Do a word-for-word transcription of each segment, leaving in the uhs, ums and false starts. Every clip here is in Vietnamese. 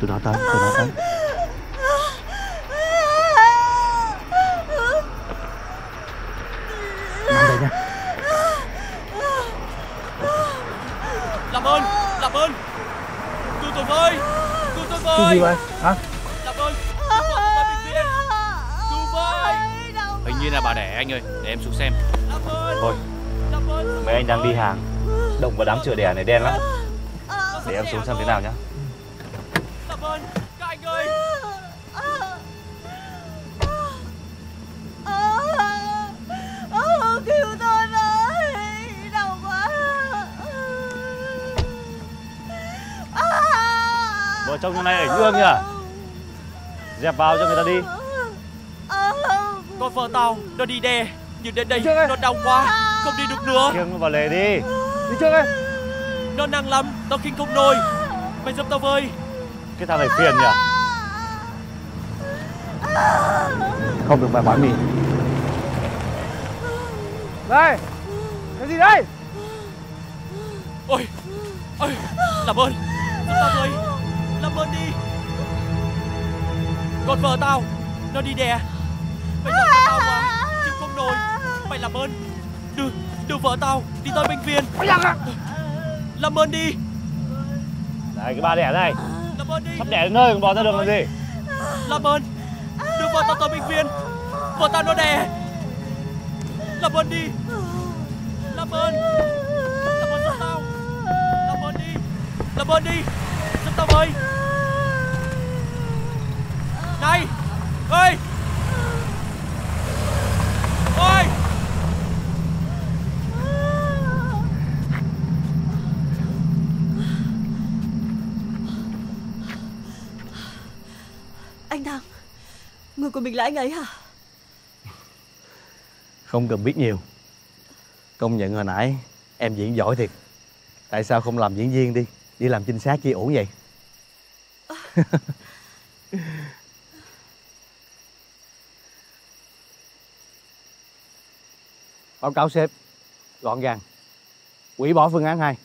Tụi nó tới, tụi nó tới. Nằm đây nha. Làm ơn, làm ơn. Tụi tôi với, tụi tôi với. Cái gì vậy? Hả? Làm ơn. Hình như là bà đẻ anh ơi, để em xuống xem. Thôi, mấy anh đang đi hàng, động vào đám chửa đẻ này đen lắm. Để em xuống xem thế nào nhá. Cảm ơn, các anh ơi. Cứu tôi với, đau quá. Vợ chồng trong này ở Dương nhỉ? Dẹp vào cho người ta đi. Con vợ tao nó đi đè, nhưng đến đây nó đau quá, không đi được nữa. Khiêng nó vào lề đi. Đi trước ấy. Nó nặng lắm, tao kinh không nổi. Mày giúp tao với. Cái thằng này phiền nhỉ. Không được bài bán mì. Đây, cái gì đây? Ôi, ôi, làm ơn, giúp tao với, làm ơn đi. Con vợ tao nó đi đè. Bây giờ nó đau quá, chịu không nổi. Mày làm ơn, đưa, đưa vợ tao đi tới bệnh viện. Làm ơn đi. Này, cái ba đẻ này. Làm ơn đi. Sắp đẻ đến nơi còn bò ra đường làm gì. Làm ơn, đưa vợ tao tới bệnh viện. Vợ tao nó đẻ. Làm ơn đi. Làm ơn. Làm ơn giúp tao. Làm ơn đi. Làm ơn đi. Giúp tao với. Này, ơi. Ôi! Anh Thăng, người của mình là anh ấy hả? Không cần biết nhiều. Công nhận hồi nãy em diễn giỏi thiệt. Tại sao không làm diễn viên đi, đi làm trinh sát chi ổn vậy? À. Báo cáo sếp, gọn gàng, hủy bỏ phương án hai.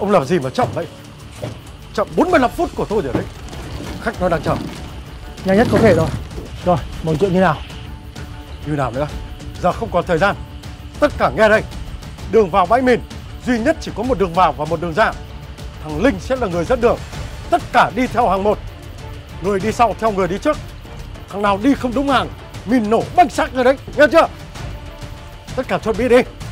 Ông làm gì mà chậm vậy? Chậm bốn mươi lăm phút của tôi rồi đấy. Khách nó đang chờ. Nhanh nhất có thể rồi. Rồi, mọi chuyện như nào? Như nào nữa? Giờ không còn thời gian. Tất cả nghe đây. Đường vào bãi mìn duy nhất chỉ có một đường vào và một đường ra. Thằng Linh sẽ là người dẫn đường. Tất cả đi theo hàng một. Người đi sau theo người đi trước. Thằng nào đi không đúng hàng, mìn nổ banh xác rồi đấy. Nghe chưa? Tất cả chuẩn bị đi.